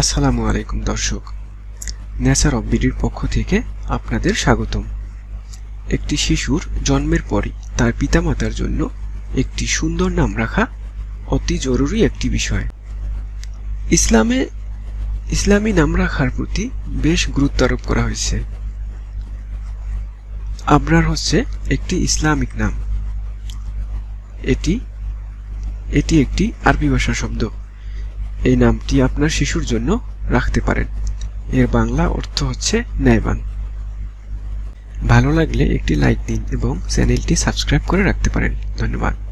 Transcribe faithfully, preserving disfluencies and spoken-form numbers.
আসসালামু আলাইকুম দর্শক, ন্যাসার অববিডির পক্ষ থেকে আপনাদের স্বাগতম। একটি শিশুর জন্মের পরই তার পিতামাতার জন্য একটি সুন্দর নাম রাখা অতি জরুরি একটি বিষয়। ইসলামে ইসলামী নাম রাখার প্রতি বেশ গুরুত্ব আরোপ করা হয়েছে। আবরার হচ্ছে একটি ইসলামিক নাম। এটি এটি একটি আরবি ভাষা শব্দ। এই নামটি আপনার শিশুর জন্য রাখতে পারেন। এর বাংলা অর্থ হচ্ছে ন্যায়বান। ভালো লাগলে একটি লাইক দিন এবং চ্যানেলটি সাবস্ক্রাইব করে রাখতে পারেন। ধন্যবাদ।